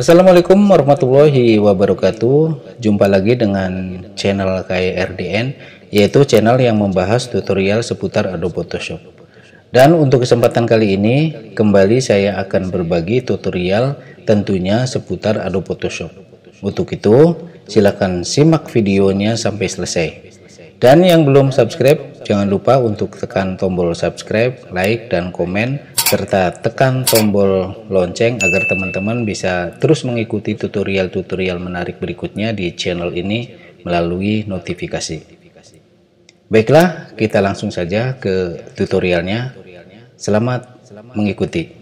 Assalamualaikum warahmatullahi wabarakatuh. Jumpa lagi dengan channel Khae RDN, yaitu channel yang membahas tutorial seputar Adobe Photoshop. Dan untuk kesempatan kali ini, kembali saya akan berbagi tutorial tentunya seputar Adobe Photoshop. Untuk itu, silakan simak videonya sampai selesai. Dan yang belum subscribe, jangan lupa untuk tekan tombol subscribe, like, dan komen, serta tekan tombol lonceng agar teman-teman bisa terus mengikuti tutorial-tutorial menarik berikutnya di channel ini melalui notifikasi. Baiklah, kita langsung saja ke tutorialnya. Selamat mengikuti.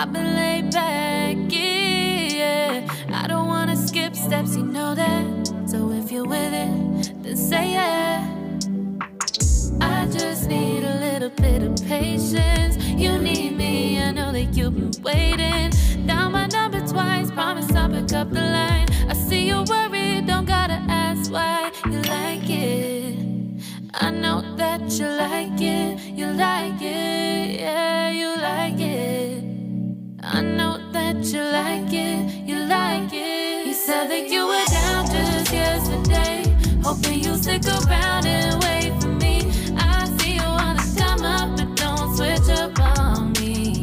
I've been laid back, yeah. I don't wanna skip steps, you know that. So if you're with it, then say yeah. I just need a little bit of patience. You need me, I know that you've been waiting. Down my number twice, promise I'll pick up the line. I see you're worried, don't gotta ask why. You like it, I know that you like it. You like it, yeah, you like it. I know that you like it, you like it. You said that you were down just yesterday, hoping you'll stick around and wait for me. I see you all the time up, but don't switch up on me,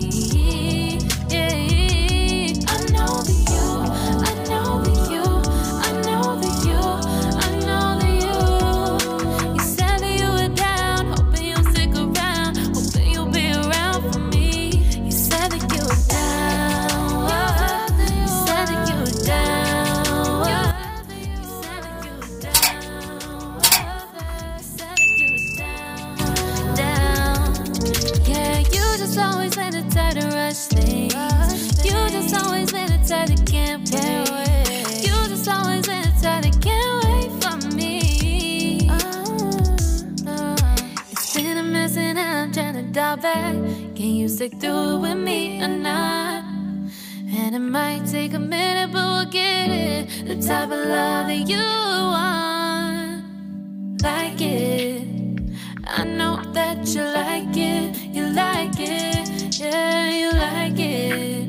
yeah. I know that you, I know that you, I know that you, I know that you. You said that you were down, hoping you'll stick around, hoping you'll be around for me. You said that you were down. Back. Can you stick through it with me or not? And it might take a minute, but we'll get it. The type of love that you want, like it. I know that you like it, you like it, yeah, you like it.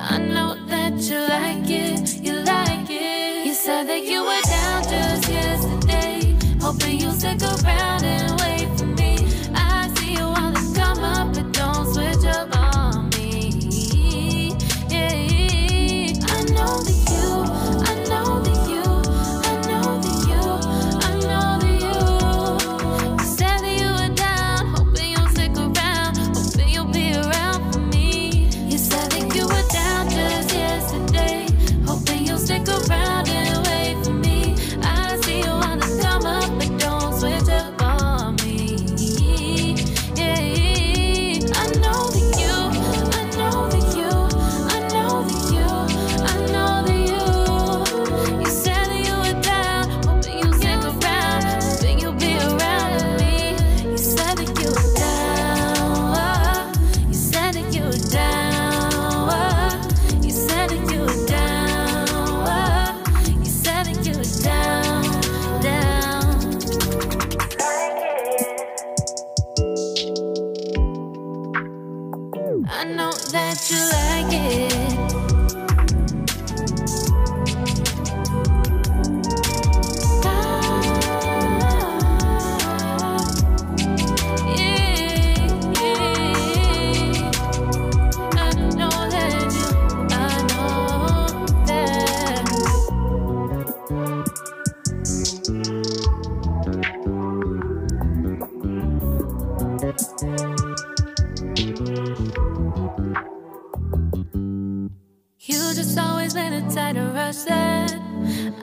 I know that you like it, you like it. You said that you were down just yesterday, hoping you'll stick around and wait for me.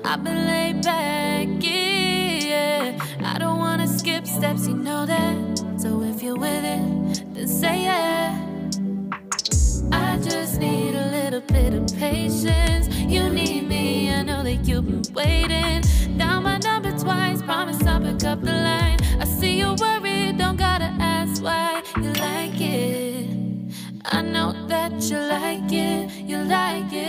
I've been laid back, yeah. I don't wanna skip steps, you know that. So if you're with it, then say yeah. I just need a little bit of patience. You need me, I know that you've been waiting. Down my number twice, promise I'll pick up the line. I see you're worried, don't gotta ask why. You like it, I know that you like it, you like it.